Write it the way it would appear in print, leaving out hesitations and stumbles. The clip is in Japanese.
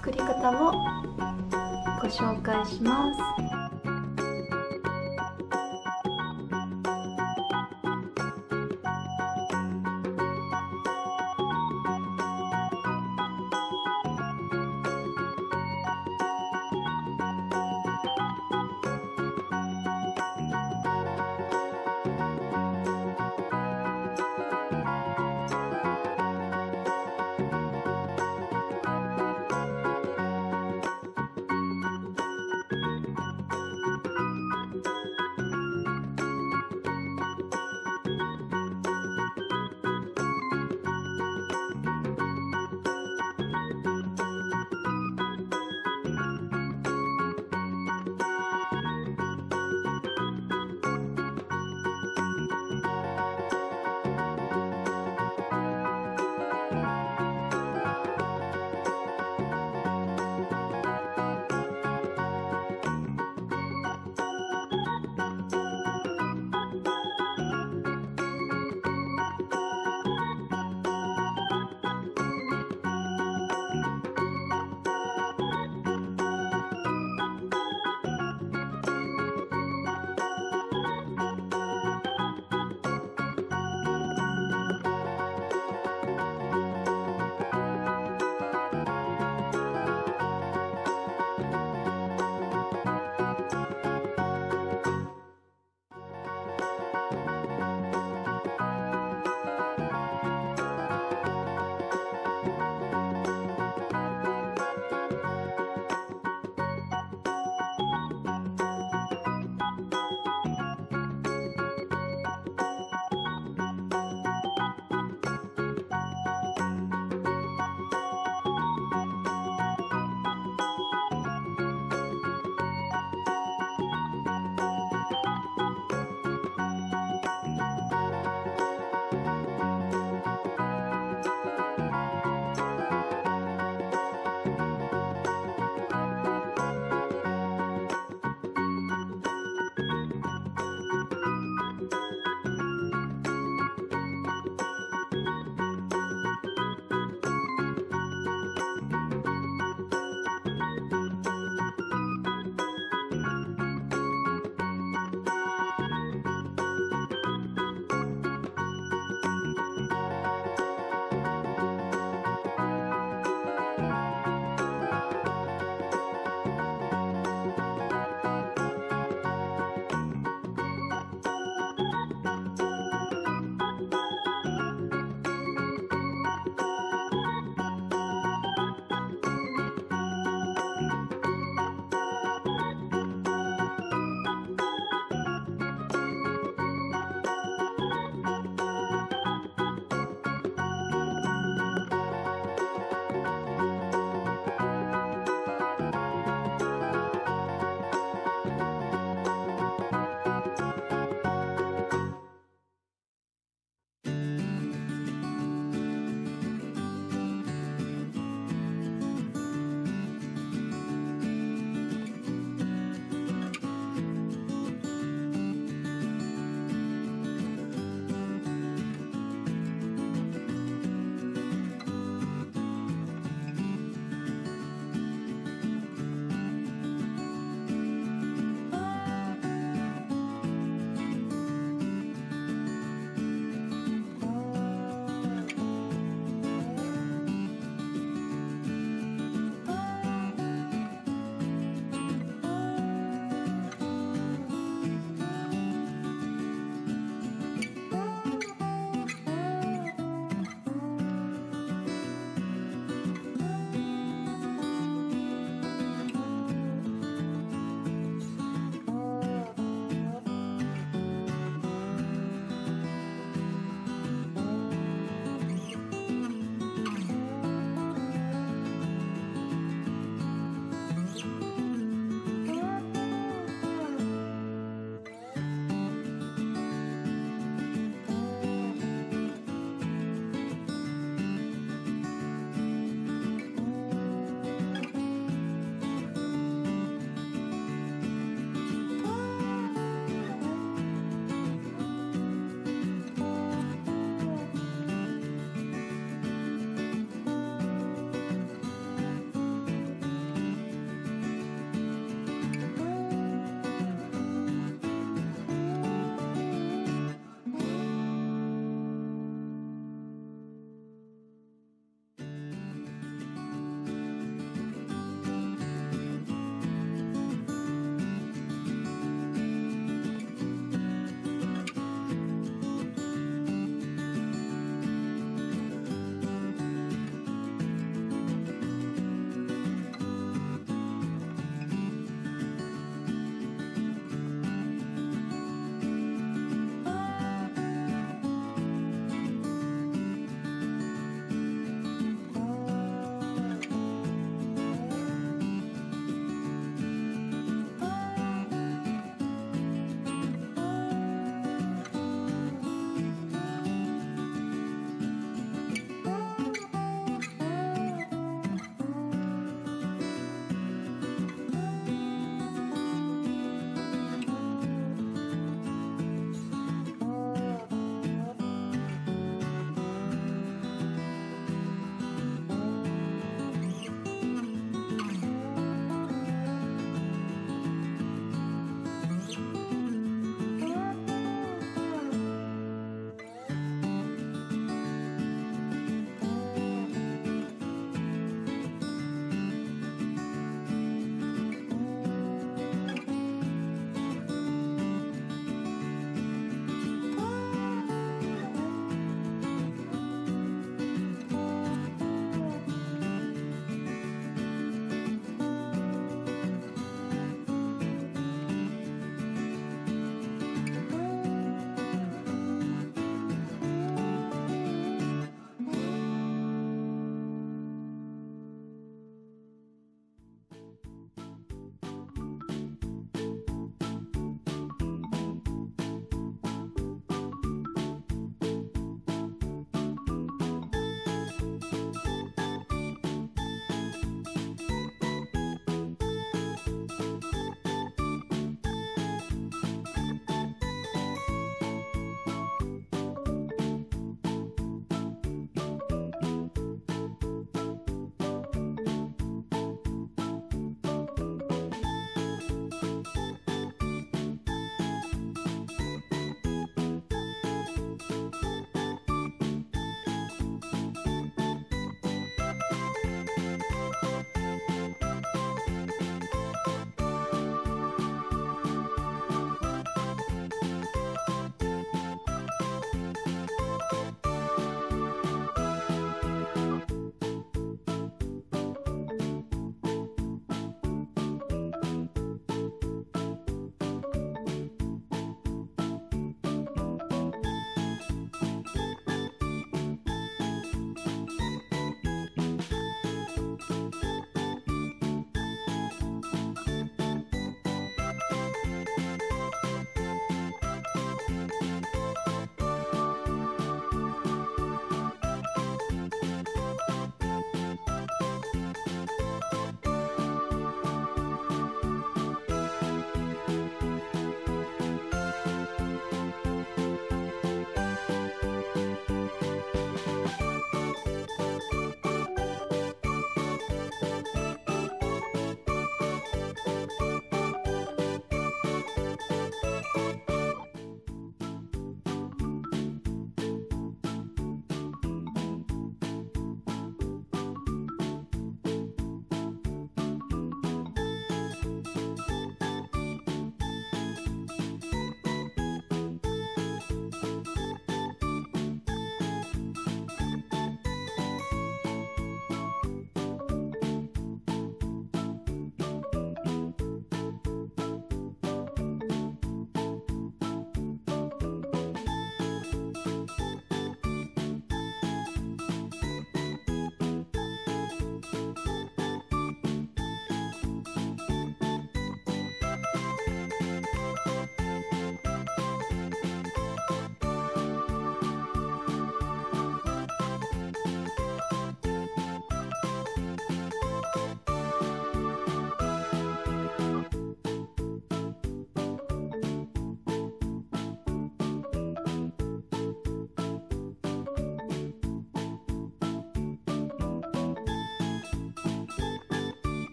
作り方をご紹介します。